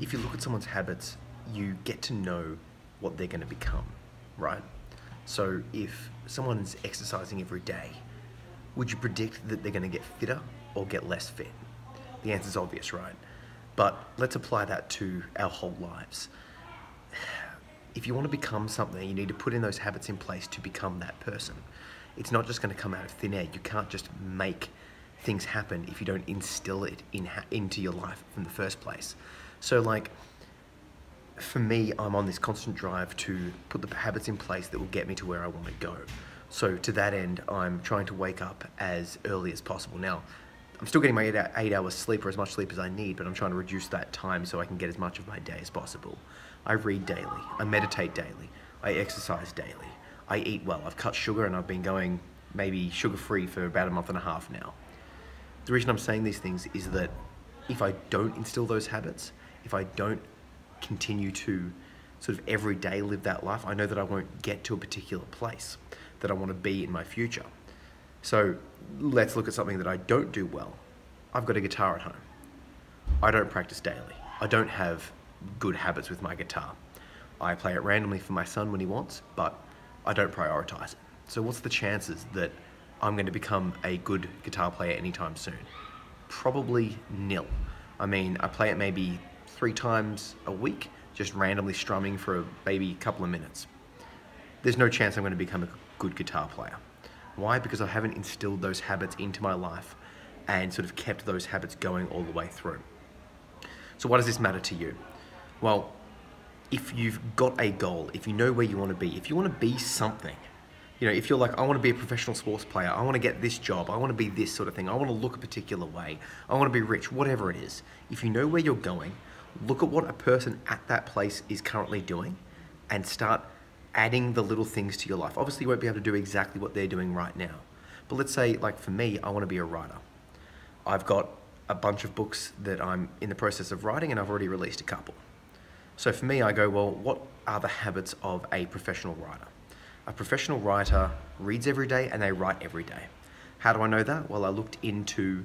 if you look at someone's habits, you get to know what they're going to become, right? So if someone's exercising every day, would you predict that they're going to get fitter or get less fit? The answer's obvious, right? But let's apply that to our whole lives. If you want to become something, you need to put in those habits in place to become that person. It's not just going to come out of thin air. You can't just make things happen if you don't instill it into your life from the first place. So like, for me, I'm on this constant drive to put the habits in place that will get me to where I want to go. So to that end, I'm trying to wake up as early as possible. Now, I'm still getting my 8 hours sleep, or as much sleep as I need, but I'm trying to reduce that time so I can get as much of my day as possible. I read daily, I meditate daily, I exercise daily, I eat well. I've cut sugar and I've been going maybe sugar-free for about a month and a half now. The reason I'm saying these things is that if I don't instill those habits, if I don't continue to sort of every day live that life, I know that I won't get to a particular place that I want to be in my future. So let's look at something that I don't do well. I've got a guitar at home. I don't practice daily. I don't have good habits with my guitar. I play it randomly for my son when he wants, but I don't prioritize it. So what's the chances that I'm going to become a good guitar player anytime soon? Probably nil. I mean, I play it maybe 3 times a week, just randomly strumming for maybe a couple of minutes. There's no chance I'm going to become a good guitar player. Why? Because I haven't instilled those habits into my life and sort of kept those habits going all the way through. So why does this matter to you? Well, if you've got a goal, if you know where you want to be, if you want to be something, you know, if you're like, I want to be a professional sports player, I want to get this job, I want to be this sort of thing, I want to look a particular way, I want to be rich, whatever it is. If you know where you're going, look at what a person at that place is currently doing and start adding the little things to your life. Obviously, you won't be able to do exactly what they're doing right now. But let's say, like for me, I want to be a writer. I've got a bunch of books that I'm in the process of writing, and I've already released a couple. So for me, I go, well, what are the habits of a professional writer? A professional writer reads every day and they write every day. How do I know that? Well, I looked into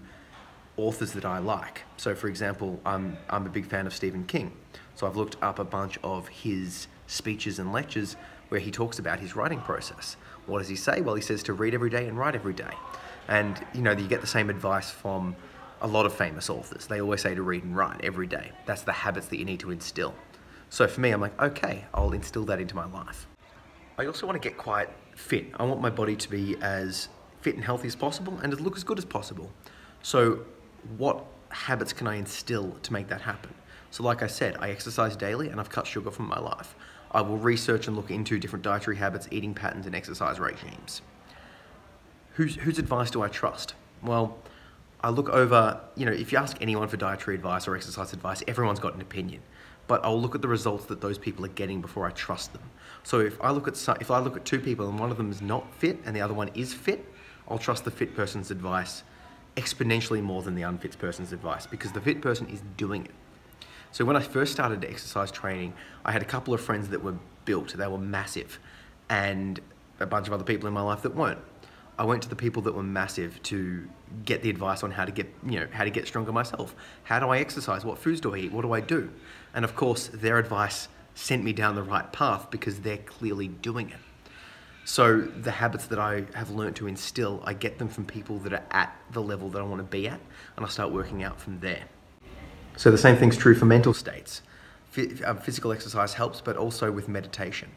authors that I like. So for example, I'm a big fan of Stephen King. So I've looked up a bunch of his speeches and lectures where he talks about his writing process. What does he say? Well, he says to read every day and write every day. And you know, you get the same advice from a lot of famous authors. They always say to read and write every day. That's the habits that you need to instill. So for me, I'm like, okay, I'll instill that into my life. I also want to get quite fit. I want my body to be as fit and healthy as possible and to look as good as possible. So what habits can I instill to make that happen? So like I said, I exercise daily and I've cut sugar from my life. I will research and look into different dietary habits, eating patterns, and exercise regimes. Whose advice do I trust? Well, I look over, you know, if you ask anyone for dietary advice or exercise advice, everyone's got an opinion. But I'll look at the results that those people are getting before I trust them. So if I look at 2 people and one of them is not fit and the other one is fit, I'll trust the fit person's advice exponentially more than the unfit person's advice, because the fit person is doing it. So when I first started exercise training, I had a couple of friends that were built, they were massive, and a bunch of other people in my life that weren't. I went to the people that were massive to get the advice on how to get, you know, how to get stronger myself. How do I exercise? What foods do I eat? What do I do? And of course, their advice sent me down the right path because they're clearly doing it. So the habits that I have learned to instill, I get them from people that are at the level that I want to be at, and I start working out from there. So the same thing's true for mental states. Physical exercise helps, but also with meditation.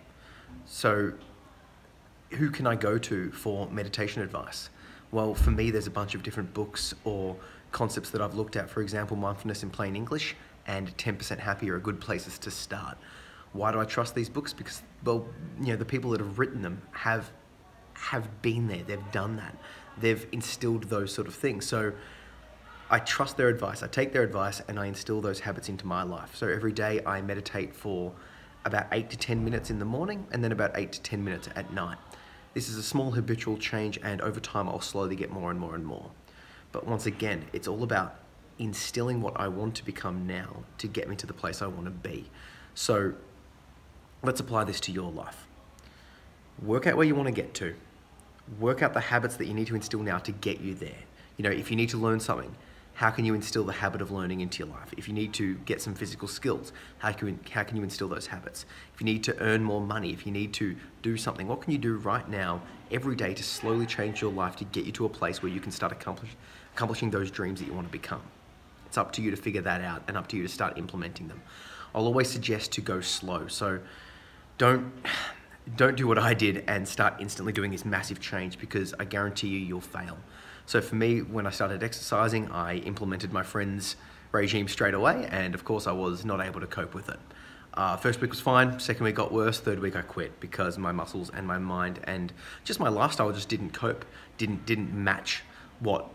So who can I go to for meditation advice? Well, for me, there's a bunch of different books or concepts that I've looked at. For example, Mindfulness in Plain English and 10% Happy are good places to start. Why do I trust these books? Because, well, you know, the people that have written them have been there, they've done that. They've instilled those sort of things. So I trust their advice, I take their advice, and I instill those habits into my life. So every day I meditate for about 8 to 10 minutes in the morning and then about 8 to 10 minutes at night. This is a small habitual change, and over time I'll slowly get more and more and more. But once again, it's all about instilling what I want to become now to get me to the place I want to be. So let's apply this to your life. Work out where you want to get to. Work out the habits that you need to instill now to get you there. You know, if you need to learn something, how can you instill the habit of learning into your life? If you need to get some physical skills, how can you instill those habits? If you need to earn more money, if you need to do something, what can you do right now every day to slowly change your life to get you to a place where you can start accomplishing those dreams that you want to become? It's up to you to figure that out and up to you to start implementing them. I'll always suggest to go slow. So don't do what I did and start instantly doing this massive change, because I guarantee you, you'll fail. So for me, when I started exercising, I implemented my friend's regime straight away, and of course I was not able to cope with it. First week was fine, second week got worse, third week I quit because my muscles and my mind and just my lifestyle just didn't cope, didn't match what,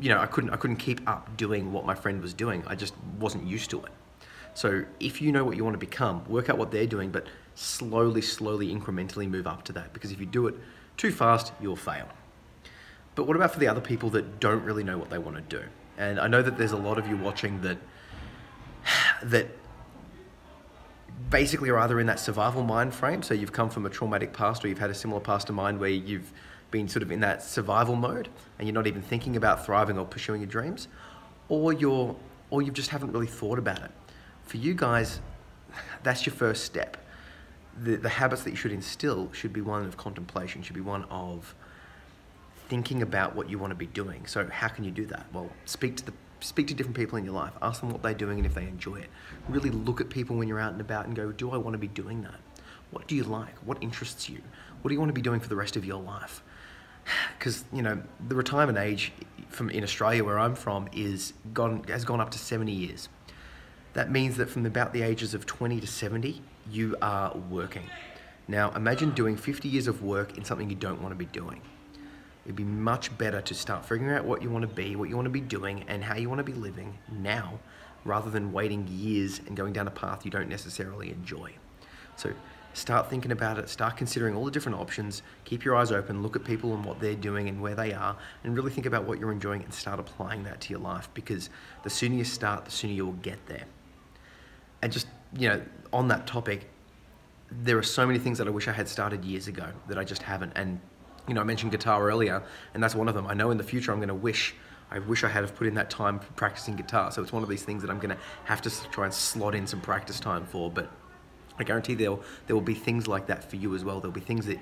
you know, I couldn't keep up doing what my friend was doing. I just wasn't used to it. So if you know what you want to become, work out what they're doing, but slowly, incrementally move up to that, because if you do it too fast, you'll fail. But what about for the other people that don't really know what they want to do? And I know that there's a lot of you watching that basically are either in that survival mind frame, so you've come from a traumatic past or you've had a similar past to mine where you've been sort of in that survival mode and you're not even thinking about thriving or pursuing your dreams, or you just haven't really thought about it. For you guys, that's your first step. The habits that you should instill should be one of contemplation, should be one of thinking about what you want to be doing. So how can you do that? Well, speak to different people in your life. Ask them what they're doing and if they enjoy it. Really look at people when you're out and about and go, do I want to be doing that? What do you like? What interests you? What do you want to be doing for the rest of your life? Because, you know, the retirement age in Australia, where I'm from, has gone up to 70 years. That means that from about the ages of 20 to 70, you are working. Now, imagine doing 50 years of work in something you don't want to be doing. It'd be much better to start figuring out what you want to be, what you want to be doing, and how you want to be living now, rather than waiting years and going down a path you don't necessarily enjoy. So start thinking about it, start considering all the different options, keep your eyes open, look at people and what they're doing and where they are, and really think about what you're enjoying and start applying that to your life, because the sooner you start, the sooner you'll get there. And just, you know, on that topic, there are so many things that I wish I had started years ago that I just haven't. And you know, I mentioned guitar earlier, and that's one of them. I know in the future I'm going to wish I had have put in that time practicing guitar. So it's one of these things that I'm going to have to try and slot in some practice time for. But I guarantee there will be things like that for you as well. There'll be things that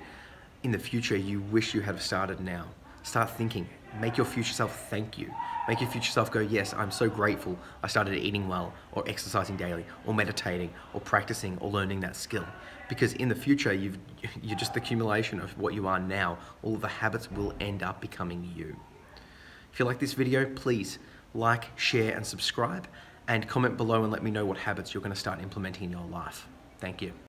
in the future you wish you had started now. Start thinking. Make your future self thank you. Make your future self go, yes, I'm so grateful I started eating well, or exercising daily, or meditating, or practicing, or learning that skill. Because in the future, you're just the accumulation of what you are now. All the habits will end up becoming you. If you like this video, please like, share, and subscribe, and comment below and let me know what habits you're going to start implementing in your life. Thank you.